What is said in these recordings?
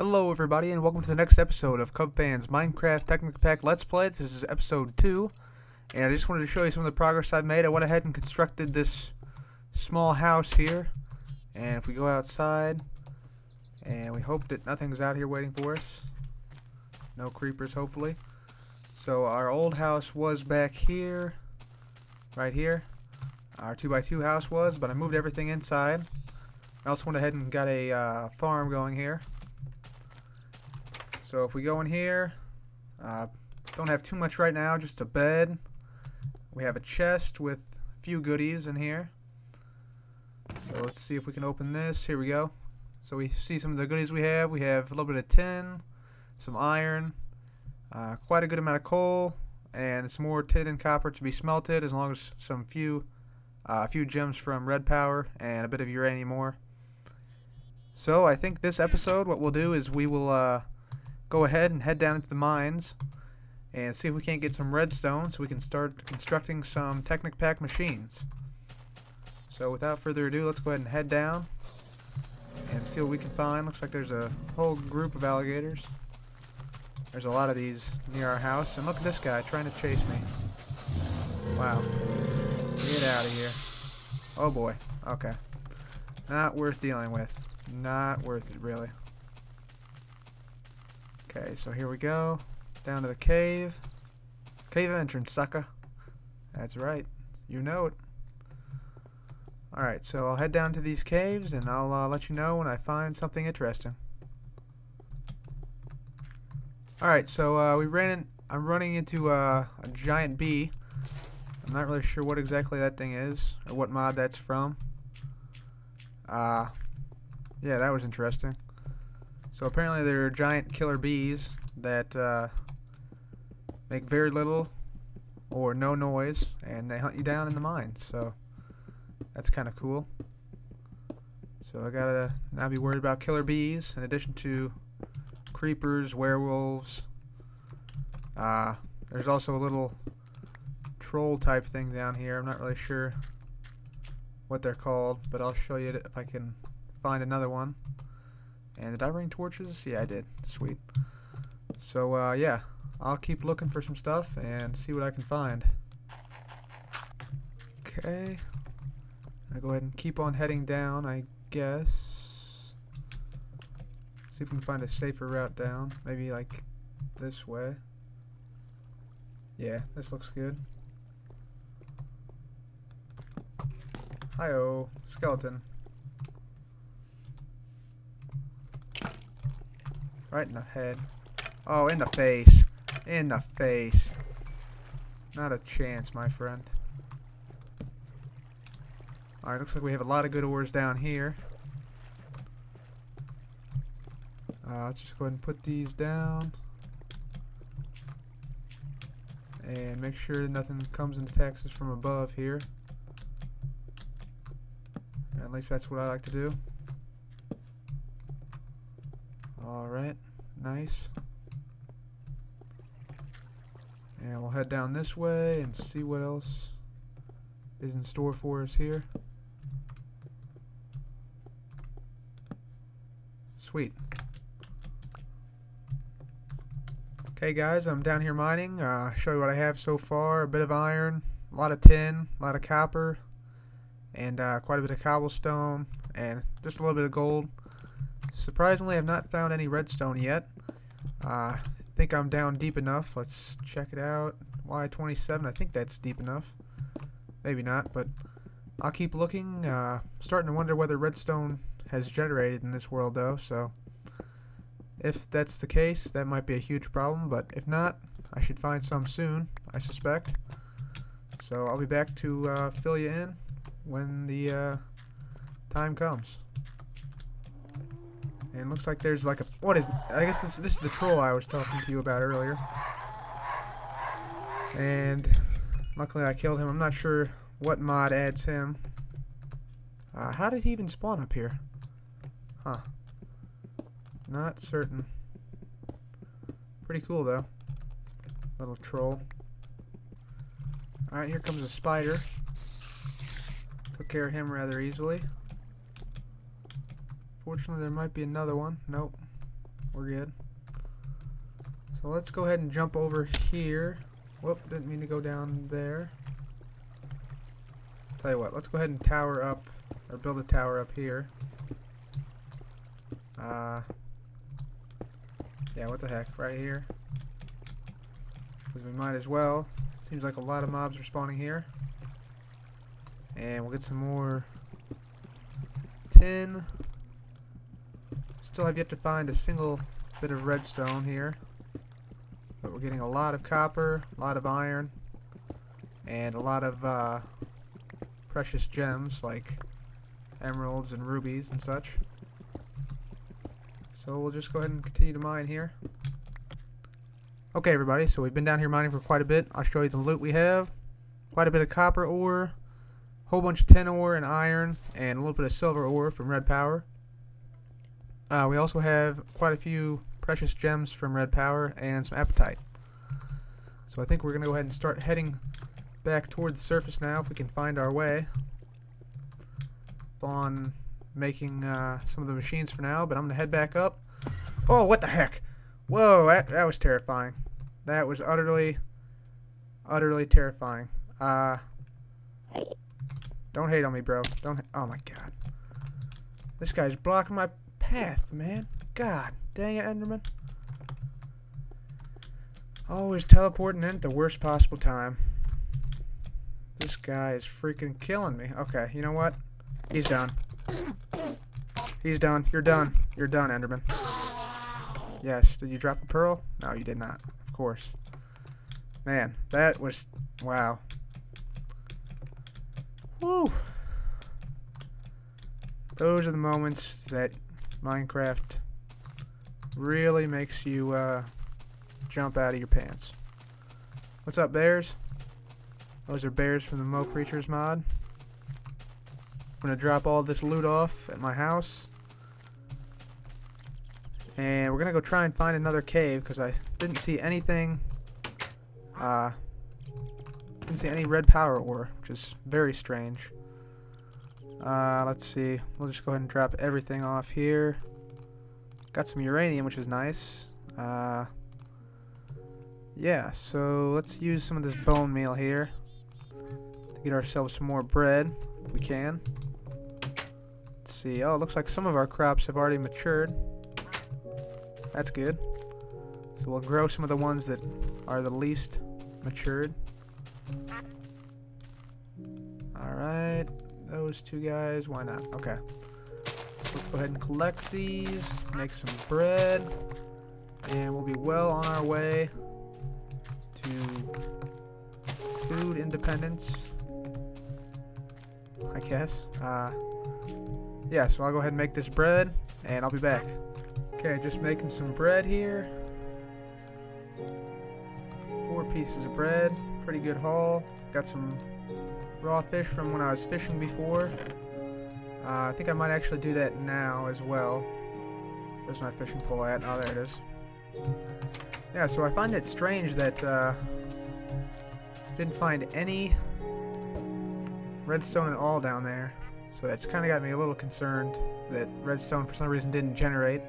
Hello everybody and welcome to the next episode of Cub Fans Minecraft Technic Pack Let's Play. This is episode 2 and I just wanted to show you some of the progress I've made. I went ahead and constructed this small house here, and if we go outside and we hope that nothing's out here waiting for us, no creepers hopefully. So our old house was back here, right here, our 2x2 house was, but I moved everything inside. I also went ahead and got a farm going here. So if we go in here, don't have too much right now, just a bed. We have a chest with a few goodies in here. So let's see if we can open this. Here we go. So we see some of the goodies we have. We have a little bit of tin, some iron, quite a good amount of coal, and some more tin and copper to be smelted, as long as some few gems from Red Power and a bit of uranium ore. So I think this episode, what we'll do is we will go ahead and head down into the mines and see if we can't get some redstone so we can start constructing some Technic Pack machines. So without further ado, let's go ahead and head down and see what we can find. Looks like there's a whole group of alligators. There's a lot of these near our house, and look at this guy trying to chase me. Wow. Get out of here. Oh boy. Okay. Not worth dealing with. Not worth it, really. Okay, so here we go. Down to the cave. Cave entrance, sucker. That's right. You know it. Alright, so I'll head down to these caves and I'll let you know when I find something interesting. Alright, so I'm running into a giant bee. I'm not really sure what exactly that thing is or what mod that's from. Yeah, that was interesting. So apparently there are giant killer bees that make very little or no noise, and they hunt you down in the mines, so that's kind of cool. So I gotta not be worried about killer bees, in addition to creepers, werewolves. There's also a little troll type thing down here. I'm not really sure what they're called, but I'll show you if I can find another one. And did I bring torches? Yeah, I did. Sweet. So, yeah. I'll keep looking for some stuff and see what I can find. Okay. I'll go ahead and keep on heading down, I guess. See if we can find a safer route down. Maybe, like, this way. Yeah, this looks good. Hi-oh. Skeleton. Right in the head. Oh, in the face. In the face. Not a chance, my friend. Alright, looks like we have a lot of good ores down here. Let's just go ahead and put these down. And make sure nothing comes and attacks us from above here. At least that's what I like to do. Alright, nice. And we'll head down this way and see what else is in store for us here. Sweet. Okay guys, I'm down here mining. Show you what I have so far. A bit of iron, a lot of tin, a lot of copper, and quite a bit of cobblestone, and just a little bit of gold. Surprisingly, I've not found any redstone yet. I think I'm down deep enough. Let's check it out. Y27, I think that's deep enough. Maybe not, but I'll keep looking. Starting to wonder whether redstone has generated in this world, though. So if that's the case, that might be a huge problem. But if not, I should find some soon, I suspect. So I'll be back to fill you in when the time comes. And looks like there's like a, what is, I guess this is the troll I was talking to you about earlier. And luckily I killed him. I'm not sure what mod adds him. How did he even spawn up here? Huh. Not certain. Pretty cool though. Little troll. Alright, here comes a spider. Took care of him rather easily. Fortunately, there might be another one. Nope. we're good. So let's go ahead and jump over here. Whoop, didn't mean to go down there. Tell you what, let's go ahead and tower up, or build a tower up here. Yeah, what the heck, right here. Because we might as well. Seems like a lot of mobs are spawning here. And we'll get some more tin. Still have yet to find a single bit of redstone here. But we're getting a lot of copper, a lot of iron, and a lot of precious gems like emeralds and rubies and such. So we'll just go ahead and continue to mine here. Okay everybody, so we've been down here mining for quite a bit. I'll show you the loot we have. Quite a bit of copper ore, a whole bunch of tin ore and iron, and a little bit of silver ore from Red Power. We also have quite a few precious gems from Red Power and some apatite. So I think we're going to go ahead and start heading back toward the surface now if we can find our way. On making some of the machines for now, but I'm going to head back up. Oh, what the heck? Whoa, that was terrifying. That was utterly terrifying. Don't hate on me, bro. Don't. Oh my god. This guy's blocking my path, man. God dang it, Enderman. Always teleporting in at the worst possible time. This guy is freaking killing me. Okay, you know what? He's done. He's done. You're done. You're done, Enderman. Yes. Did you drop a pearl? No, you did not. Of course. Man, that was... Wow. Woo! Those are the moments that Minecraft really makes you jump out of your pants. What's up, bears? Those are bears from the Mo Creatures mod. I'm going to drop all this loot off at my house. And we're going to go try and find another cave because I didn't see anything. Didn't see any Red Power ore, which is very strange. Let's see. We'll just go ahead and drop everything off here. Got some uranium, which is nice. Yeah, so let's use some of this bone meal here to get ourselves some more bread if we can. Let's see. Oh, it looks like some of our crops have already matured. That's good. So we'll grow some of the ones that are the least matured. Alright. Those two guys. Why not? Okay. So let's go ahead and collect these. Make some bread. And we'll be well on our way to food independence, I guess. Yeah, so I'll go ahead and make this bread, and I'll be back. Okay, just making some bread here. 4 pieces of bread. Pretty good haul. Got some raw fish from when I was fishing before. I think I might actually do that now as well. Where's my fishing pole at? Oh, there it is. Yeah, so I find it strange that didn't find any redstone at all down there. So that's kind of got me a little concerned that redstone for some reason didn't generate.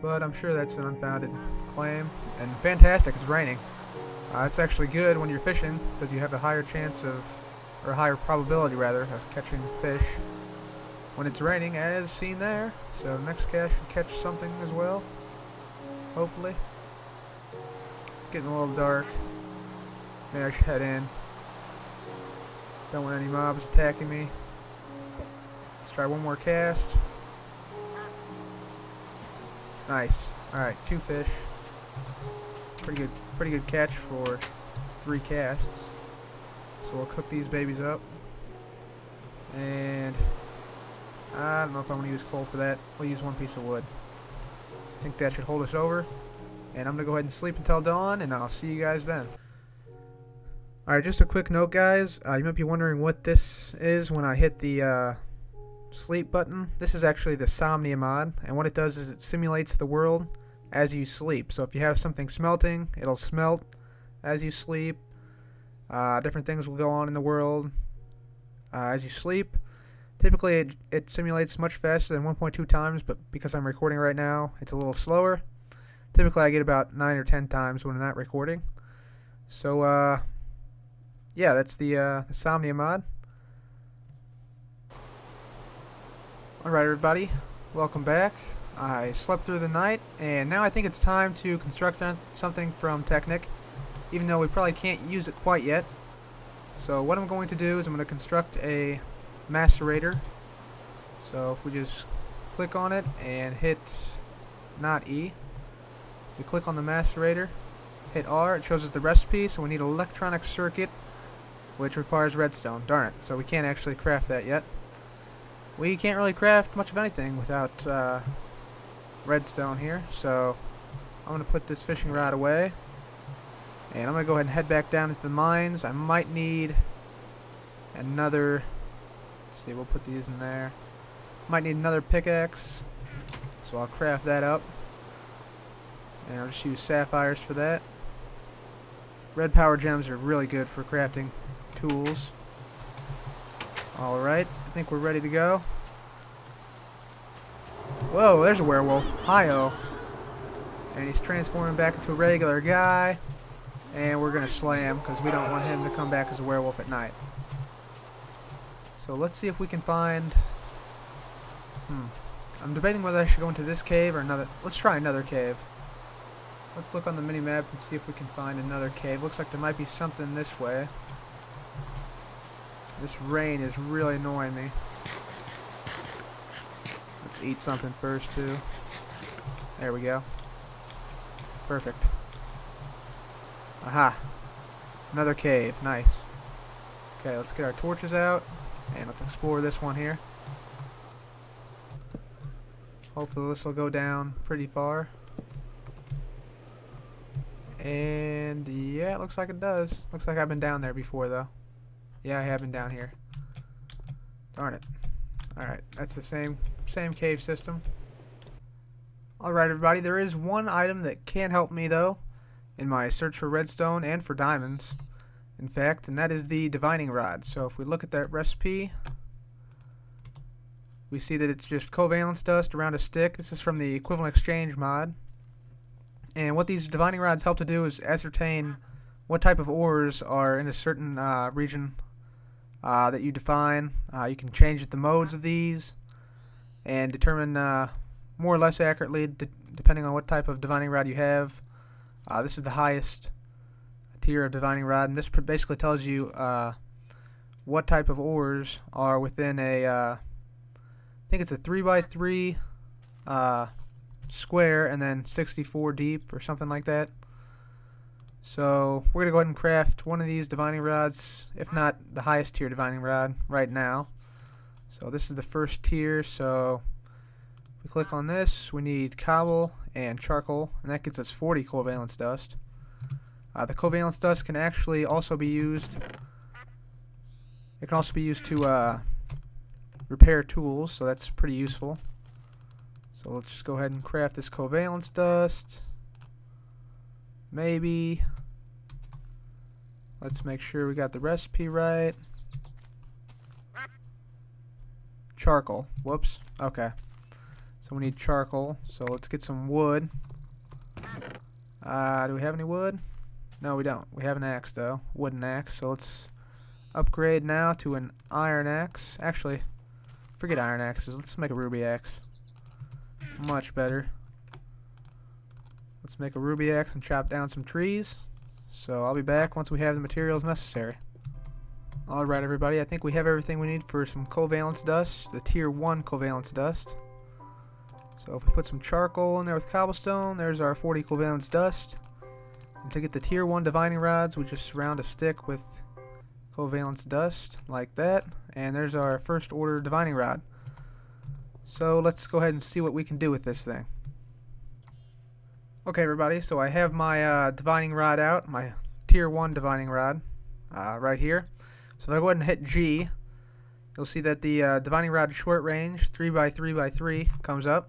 But I'm sure that's an unfounded claim. And fantastic, it's raining. It's actually good when you're fishing because you have a higher chance of, or a higher probability rather, of catching fish when it's raining, as seen there. So next cast should catch something as well, hopefully. It's getting a little dark. Maybe I should head in. Don't want any mobs attacking me. Let's try one more cast. Nice. Alright, 2 fish. Pretty good catch for 3 casts. So we'll cook these babies up. And I don't know if I'm going to use coal for that. We'll use 1 piece of wood. I think that should hold us over. And I'm going to go ahead and sleep until dawn, and I'll see you guys then. Alright, just a quick note, guys. You might be wondering what this is when I hit the sleep button. This is actually the Somnia mod, and what it does is it simulates the world as you sleep. So if you have something smelting, it'll smelt as you sleep. Different things will go on in the world as you sleep. Typically, it simulates much faster than 1.2 times, but because I'm recording right now, it's a little slower. Typically, I get about 9 or 10 times when I'm not recording. So, yeah, that's the Somnia mod. Alright, everybody. Welcome back. I slept through the night, and now I think it's time to construct something from Technic, even though we probably can't use it quite yet. So what I'm going to do is I'm going to construct a macerator. So if we just click on it and hit not E, we click on the macerator, hit R, it shows us the recipe, so we need an electronic circuit, which requires redstone. Darn it, so we can't actually craft that yet. We can't really craft much of anything without redstone here, so I'm going to put this fishing rod away. And I'm going to go ahead and head back down into the mines. I might need another, let's see, we'll put these in there. Might need another pickaxe, so I'll craft that up. And I'll just use sapphires for that. Red Power gems are really good for crafting tools. Alright, I think we're ready to go. Whoa, there's a werewolf. Hi-oh. And he's transforming back into a regular guy. And we're going to slay him because we don't want him to come back as a werewolf at night. So let's see if we can find... I'm debating whether I should go into this cave or another... Let's try another cave. Let's look on the mini-map and see if we can find another cave. Looks like there might be something this way. This rain is really annoying me. Let's eat something first, too. There we go. Perfect. Aha. Another cave. Nice. Okay, let's get our torches out. And let's explore this one here. Hopefully this will go down pretty far. And yeah, it looks like it does. Looks like I've been down there before, though. Yeah, I have been down here. Darn it. Alright, that's the same cave system. Alright, everybody. There is one item that can help me, though, in my search for redstone and for diamonds, in fact, and that is the divining rod. So if we look at that recipe, we see that it's just covalence dust around a stick. This is from the equivalent exchange mod. And what these divining rods help to do is ascertain what type of ores are in a certain region that you define. You can change the modes of these and determine more or less accurately depending on what type of divining rod you have. This is the highest tier of divining rod, and this basically tells you what type of ores are within a, I think it's a 3x3 square and then 64 deep or something like that. So we're going to go ahead and craft one of these divining rods, if not the highest tier divining rod right now. So this is the first tier, so if we click on this, we need cobble and charcoal, and that gets us 40 covalence dust. The covalence dust can actually also be used. It can also be used to repair tools, so that's pretty useful. So let's just go ahead and craft this covalence dust. Maybe. Let's make sure we got the recipe right. Charcoal. Whoops. Okay. So we need charcoal. So let's get some wood. Do we have any wood? No, we don't. We have an axe, though. Wooden axe. So let's upgrade now to an iron axe. Actually, forget iron axes. Let's make a ruby axe. Much better. Let's make a ruby axe and chop down some trees. So I'll be back once we have the materials necessary. Alright, everybody. I think we have everything we need for some covalence dust. The tier 1 covalence dust. So if we put some charcoal in there with cobblestone, there's our 40 covalence dust. And to get the tier 1 divining rods, we just surround a stick with covalence dust, like that. And there's our first order divining rod. So let's go ahead and see what we can do with this thing. Okay, everybody, so I have my divining rod out, my tier 1 divining rod, right here. So if I go ahead and hit G, you'll see that the divining rod short range, 3x3x3, comes up.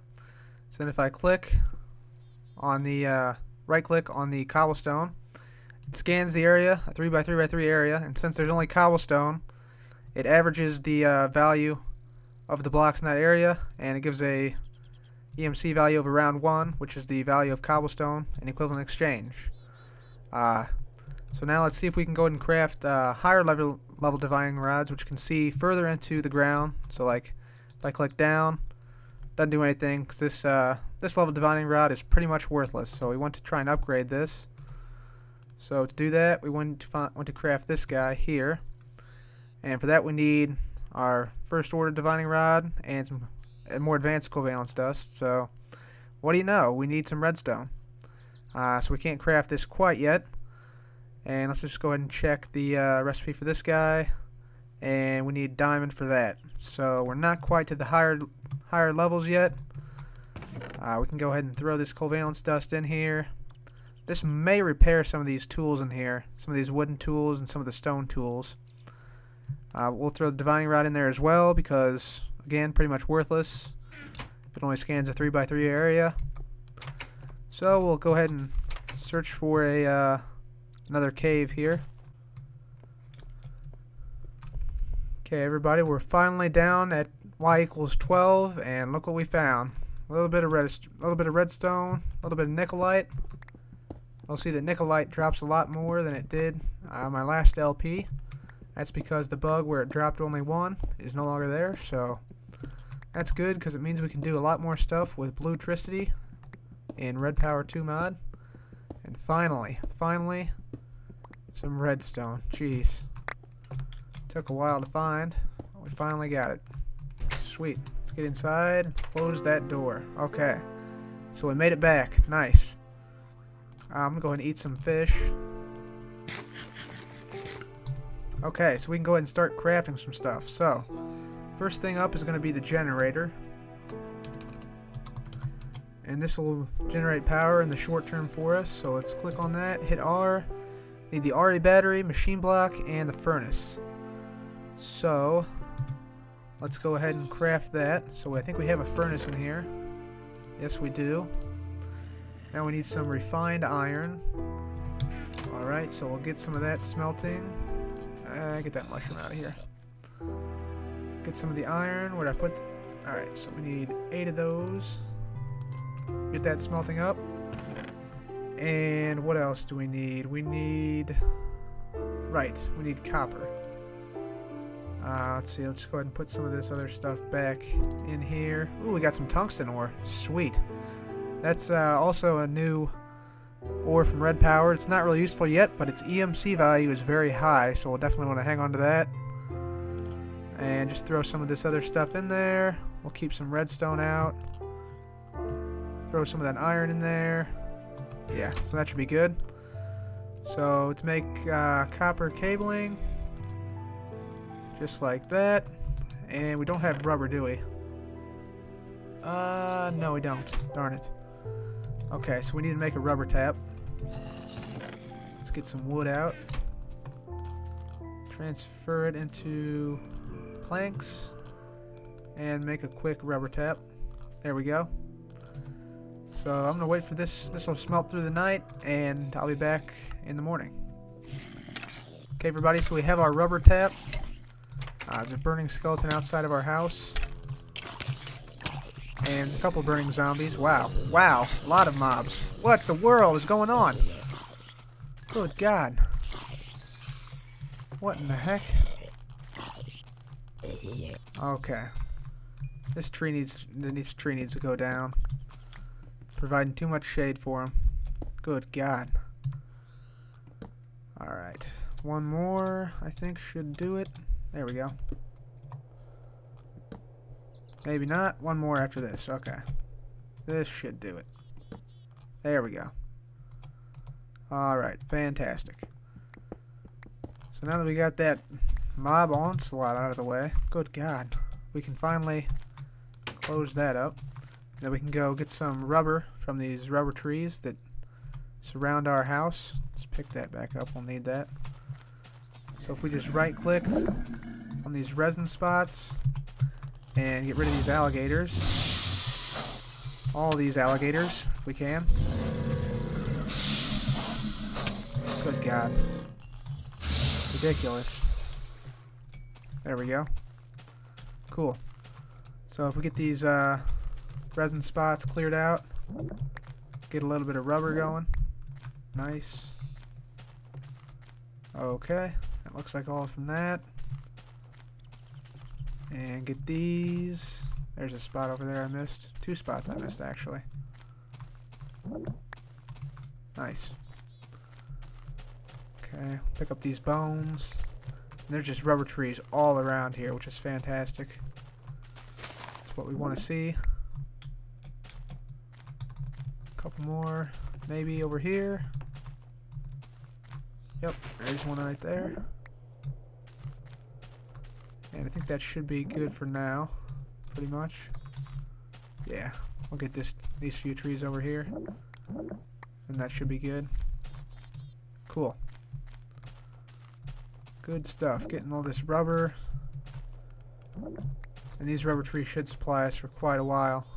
So then if I click on the, right-click on the cobblestone, it scans the area, a 3x3x3 area, and since there's only cobblestone, it averages the value of the blocks in that area, and it gives a EMC value of around 1, which is the value of cobblestone and equivalent exchange. So now let's see if we can go ahead and craft higher level divining rods, which can see further into the ground. So like if I click down, doesn't do anything because this this level divining rod is pretty much worthless. So we want to try and upgrade this. So to do that, we want to craft this guy here, and for that we need our first order divining rod and some more advanced covalence dust. So what do you know? We need some redstone. So we can't craft this quite yet. And let's just go ahead and check the recipe for this guy. And we need diamond for that. So we're not quite to the higher levels yet. We can go ahead and throw this covalence dust in here. This may repair some of these tools in here. Some of these wooden tools and some of the stone tools. We'll throw the divining rod in there as well because, again, pretty much worthless. It only scans a 3x3 area. So we'll go ahead and search for a another cave here. Okay, everybody, we're finally down at y equals 12, and look what we found. A little bit of redstone, a little bit of nickelite. You'll see that nickelite drops a lot more than it did on my last LP. That's because the bug where it dropped only 1 is no longer there, so that's good because it means we can do a lot more stuff with blue tricity in Red Power 2 mod. And finally, some redstone. Jeez. Took a while to find. We finally got it. Sweet. Let's get inside and close that door. Okay. So we made it back. Nice. I'm going to go ahead and eat some fish. Okay, so we can go ahead and start crafting some stuff. So, first thing up is going to be the generator. And this will generate power in the short term for us. So let's click on that, hit R. Need the RE battery, machine block, and the furnace. So let's go ahead and craft that. So I think we have a furnace in here. Yes, we do. Now we need some refined iron. Alright, so we'll get some of that smelting. Get that mushroom out of here. Get some of the iron. Where'd I put? Alright, so we need 8 of those. Get that smelting up. And what else do we need? We need... Right, we need copper. Let's see, let's go ahead and put some of this other stuff back in here. Ooh, we got some tungsten ore. Sweet. That's also a new ore from Red Power. It's not really useful yet, but its EMC value is very high, so we'll definitely want to hang on to that. And just throw some of this other stuff in there. We'll keep some redstone out. Throw some of that iron in there. Yeah, so that should be good. So to make copper cabling, just like that. And we don't have rubber, do we? No, we don't. Darn it. Okay, so we need to make a rubber tap. Let's get some wood out. Transfer it into planks and make a quick rubber tap. There we go. So I'm going to wait for this. This will smelt through the night, and I'll be back in the morning. Okay, everybody, so we have our rubber tap. There's a burning skeleton outside of our house. And a couple burning zombies. Wow. Wow. A lot of mobs. What the world is going on? Good God. What in the heck? Okay. This tree needs to go down. Providing too much shade for him. Good God. Alright. One more, I think, should do it. There we go. Maybe not. One more after this. Okay. This should do it. There we go. Alright. Fantastic. So now that we got that mob onslaught out of the way, good God, we can finally close that up. Then we can go get some rubber from these rubber trees that surround our house. Let's pick that back up. We'll need that. So if we just right click on these resin spots and get rid of these alligators, all these alligators if we can. Good God. Ridiculous. There we go. Cool. So if we get these resin spots cleared out, get a little bit of rubber going. Nice. Okay, that looks like all from that. And get these. There's a spot over there I missed. Two spots I missed, actually. Nice. Okay, pick up these bones. There's just rubber trees all around here, which is fantastic. That's what we want to see. A couple more, maybe over here. Yep, there's one right there. And I think that should be good for now, pretty much. Yeah, we'll get these few trees over here, and that should be good. Cool. Good stuff, getting all this rubber. And these rubber trees should supply us for quite a while,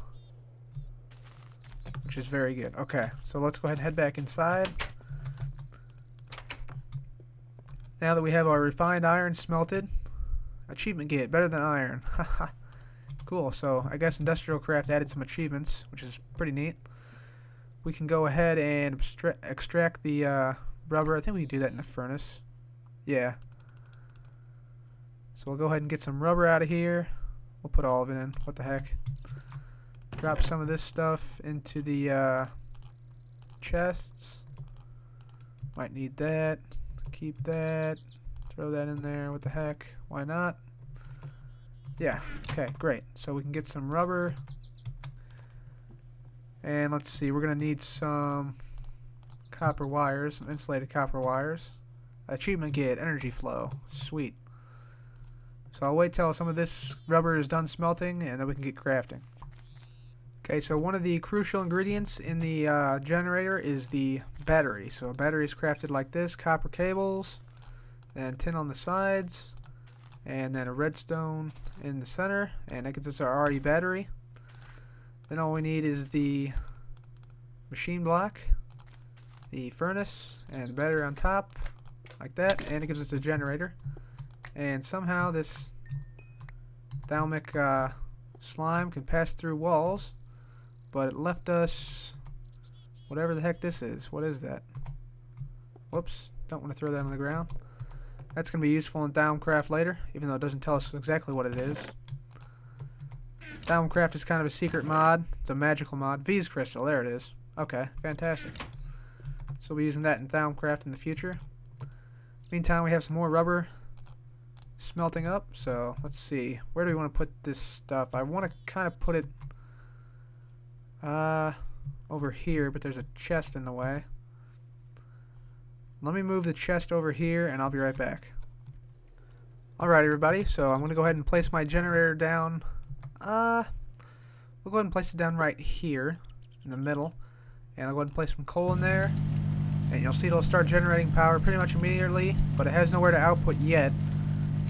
which is very good. Okay, so let's go ahead and head back inside. Now that we have our refined iron smelted, achievement gate, better than iron. Cool, so I guess Industrial Craft added some achievements, which is pretty neat. We can go ahead and extract the rubber. I think we can do that in the furnace. Yeah. So we'll go ahead and get some rubber out of here. We'll put all of it in. What the heck? Drop some of this stuff into the chests. Might need that. Keep that. Throw that in there. What the heck? Why not? Yeah. Okay, great. So we can get some rubber. And let's see. We're going to need some copper wires, some insulated copper wires. Achievement gate, energy flow. Sweet. So I'll wait till some of this rubber is done smelting, and then we can get crafting. Okay, so one of the crucial ingredients in the generator is the battery. So a battery is crafted like this: copper cables, and tin on the sides, and then a redstone in the center, and that gets us our RE battery. Then all we need is the machine block, the furnace, and the battery on top, like that, and it gives us a generator. And somehow this Thalmic slime can pass through walls, but it left us whatever the heck this is. What is that? Whoops, don't want to throw that on the ground. That's going to be useful in Thaumcraft later, even though it doesn't tell us exactly what it is. Thaumcraft is kind of a secret mod. It's a magical mod. V's crystal, there it is. Okay, fantastic. So we'll be using that in Thaumcraft in the future. Meantime, we have some more rubber smelting up, so let's see. Where do we want to put this stuff? I want to kind of put it over here, but there's a chest in the way. Let me move the chest over here, and I'll be right back. Alright, everybody, so I'm going to go ahead and place my generator down. We'll go ahead and place it down right here, in the middle. And I'll go ahead and place some coal in there. And you'll see it'll start generating power pretty much immediately, but it has nowhere to output yet,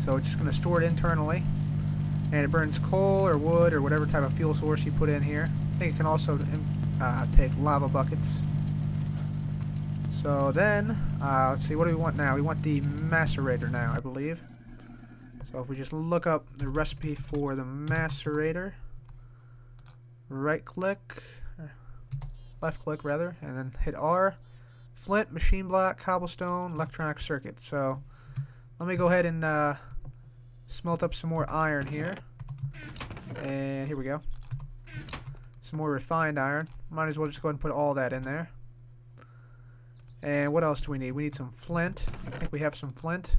so it's just going to store it internally. And it burns coal or wood or whatever type of fuel source you put in here. I think it can also take lava buckets. So then, let's see, what do we want now? We want the macerator now, I believe. So if we just look up the recipe for the macerator, right click, or left click rather, and then hit R. Flint, machine block, cobblestone, electronic circuit. So let me go ahead and smelt up some more iron here. And here we go. Some more refined iron. Might as well just go ahead and put all that in there. And what else do we need? We need some flint. I think we have some flint.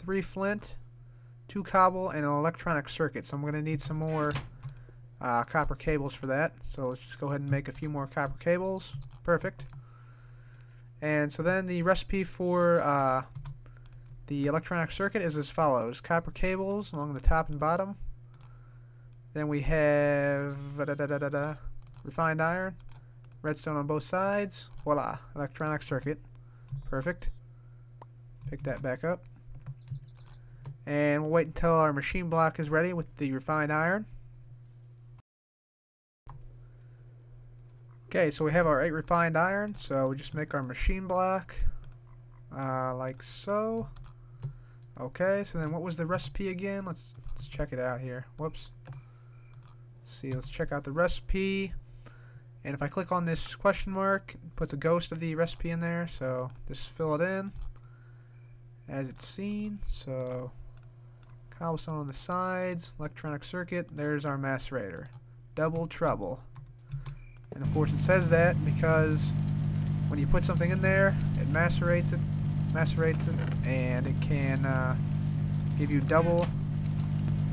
3 flint, 2 cobble, and an electronic circuit. So I'm going to need some more copper cables for that. So let's just go ahead and make a few more copper cables. Perfect. And so then the recipe for the electronic circuit is as follows. Copper cables along the top and bottom. Then we have refined iron, redstone on both sides. Voila, electronic circuit. Perfect. Pick that back up. And we'll wait until our machine block is ready with the refined iron. Okay, so we have our 8 refined iron, so we just make our machine block, like so. Okay, so then what was the recipe again? Let's check it out here. Whoops. see, let's check out the recipe. And if I click on this question mark, it puts a ghost of the recipe in there, so just fill it in as it's seen. So cobblestone on the sides, electronic circuit, there's our macerator. Double trouble. And of course it says that because when you put something in there, it macerates it, and it can give you double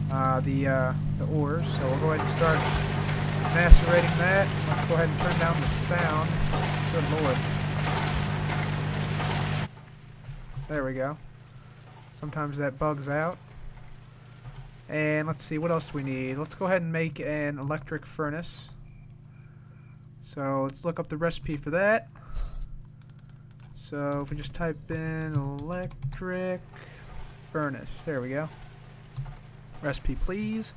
the ores. So we'll go ahead and start macerating that. Let's go ahead and turn down the sound. Good lord. There we go. Sometimes that bugs out. And let's see, what else do we need? Let's go ahead and make an electric furnace. So let's look up the recipe for that. So if we just type in electric furnace, there we go. Recipe, please.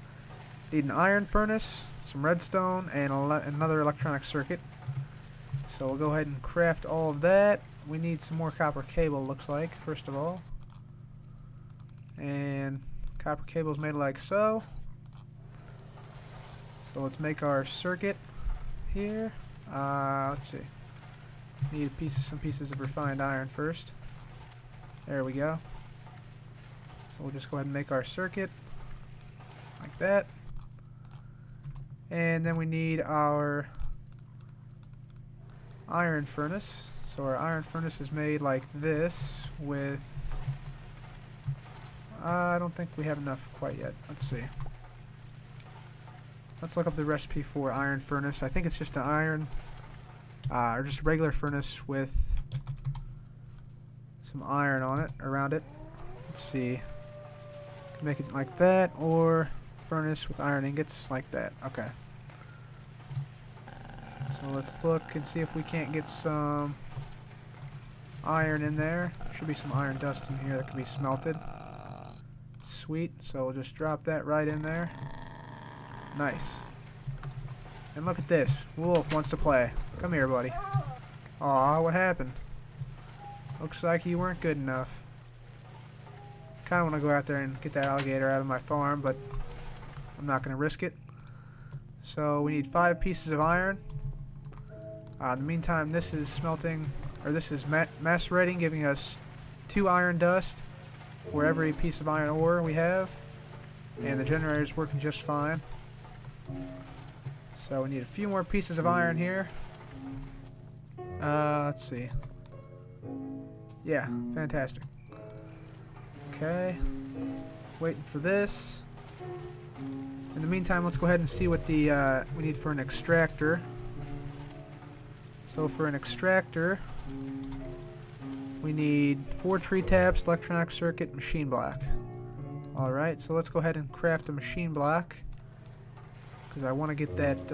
Need an iron furnace, some redstone, and another electronic circuit. So we'll go ahead and craft all of that. We need some more copper cable, looks like, first of all. And copper cable's made like so. So let's make our circuit here. Let's see. Need a piece, some pieces of refined iron first. There we go. So we'll just go ahead and make our circuit like that. And then we need our iron furnace. So our iron furnace is made like this with... I don't think we have enough quite yet. Let's see. Let's look up the recipe for iron furnace. I think it's just an iron, or just a regular furnace with some iron on it, around it. Let's see. Make it like that, or furnace with iron ingots like that. Okay. So let's look and see if we can't get some iron in there. There should be some iron dust in here that can be smelted. Sweet, so we'll just drop that right in there. Nice. And look at this. Wolf wants to play. Come here, buddy. Aw, what happened? Looks like you weren't good enough. Kind of want to go out there and get that alligator out of my farm, but I'm not going to risk it. So we need 5 pieces of iron. In the meantime, this is smelting, or this is macerating, giving us 2 iron dust for every piece of iron ore we have, and the generator is working just fine. So we need a few more pieces of iron here. Let's see. Yeah, fantastic. Okay, waiting for this. In the meantime, let's go ahead and see what the we need for an extractor. So for an extractor, we need 4 tree taps, electronic circuit, machine block. Alright, so let's go ahead and craft a machine block, because I want to get that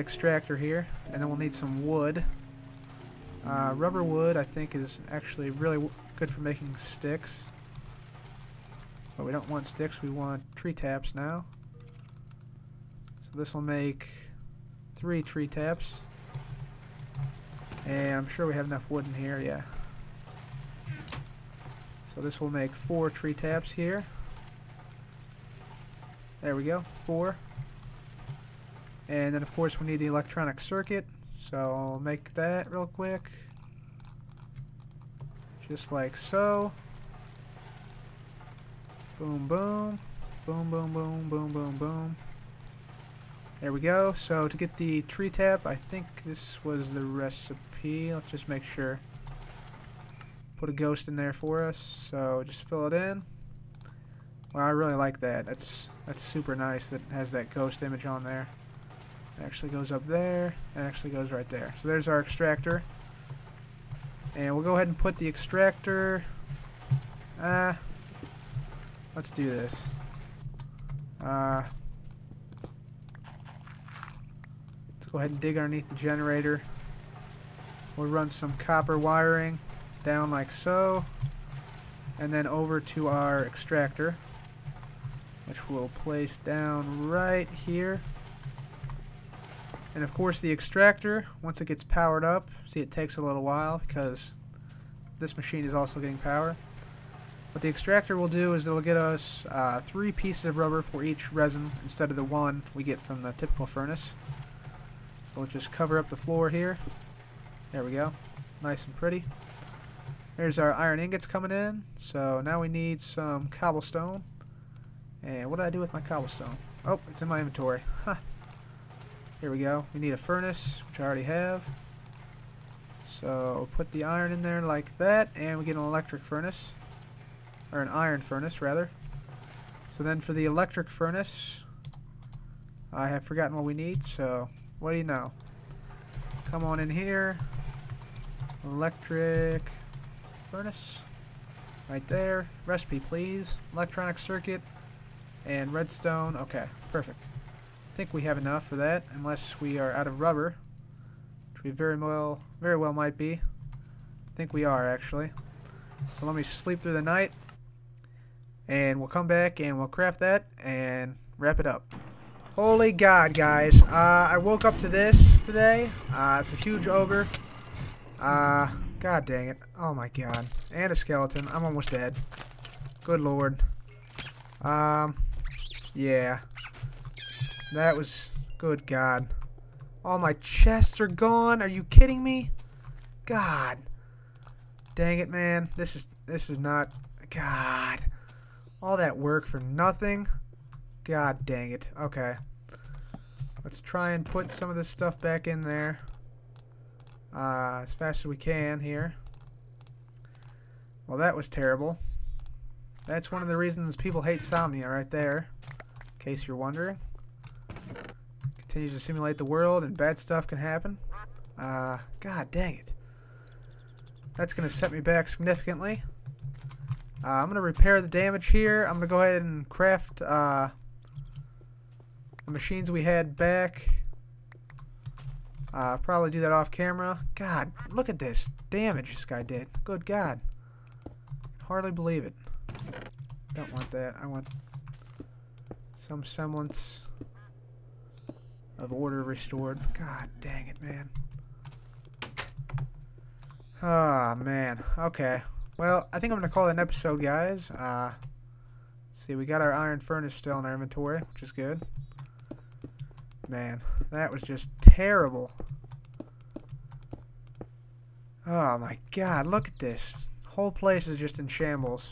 extractor here. And then we'll need some wood. Rubber wood, I think, is actually really good for making sticks. But we don't want sticks, we want tree taps now. So this will make 3 tree taps. And I'm sure we have enough wood in here, yeah. So this will make 4 tree taps here. There we go, 4. And then of course we need the electronic circuit, so I'll make that real quick. Just like so. Boom, boom. Boom, boom, boom, boom, boom, boom. There we go. So to get the tree tap, I think this was the recipe. Let's just make sure. Put a ghost in there for us. So just fill it in. Wow, I really like that. That's super nice that it has that ghost image on there. It actually goes up there. It actually goes right there. So there's our extractor. And we'll go ahead and put the extractor. Let's do this. Go ahead and dig underneath the generator. We'll run some copper wiring down like so, and then over to our extractor, which we'll place down right here. And of course the extractor, once it gets powered up, see, it takes a little while because this machine is also getting power. What the extractor will do is it'll get us 3 pieces of rubber for each resin instead of the one we get from the typical furnace. So we'll just cover up the floor here. There we go. Nice and pretty. There's our iron ingots coming in. So now we need some cobblestone. And what do I do with my cobblestone? Oh, it's in my inventory. Huh. Here we go. We need a furnace, which I already have. So put the iron in there like that, and we get an electric furnace. Or an iron furnace, rather. So then for the electric furnace, I have forgotten what we need, so what do you know? Come on in here. Electric furnace. Right there. Recipe, please. Electronic circuit. And redstone. Okay, perfect. I think we have enough for that, unless we are out of rubber. Which we very well might be. I think we are, actually. So let me sleep through the night. And we'll come back and we'll craft that and wrap it up. Holy God, guys. I woke up to this today. It's a huge ogre. God dang it. Oh my God. And a skeleton. I'm almost dead. Good Lord. Yeah. That was... Good God. All my chests are gone. Are you kidding me? God. Dang it, man. This is not... God. All that work for nothing. God dang it. Okay. Let's try and put some of this stuff back in there. As fast as we can here. Well, that was terrible. That's one of the reasons people hate Somnia right there. In case you're wondering. Continues to simulate the world and bad stuff can happen. God dang it. That's going to set me back significantly. I'm going to repair the damage here. I'm going to go ahead and craft the machines we had back. Probably do that off camera. God, look at this damage this guy did. Good God. Hardly believe it. Don't want that. I want some semblance of order restored. God dang it, man. Ah, man. Okay. Well, I think I'm going to call it an episode, guys. Let's see, we got our iron furnace still in our inventory, which is good. Man, that was just terrible. Oh, my God, look at this. The whole place is just in shambles.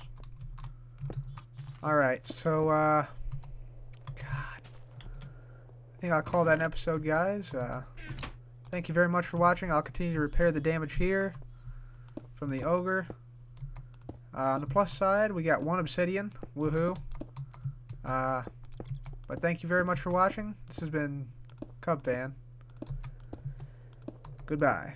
Alright, so, God. I think I'll call that an episode, guys. Thank you very much for watching. I'll continue to repair the damage here from the ogre. On the plus side, we got 1 obsidian. Woohoo. But thank you very much for watching. This has been Cub Fan. Goodbye.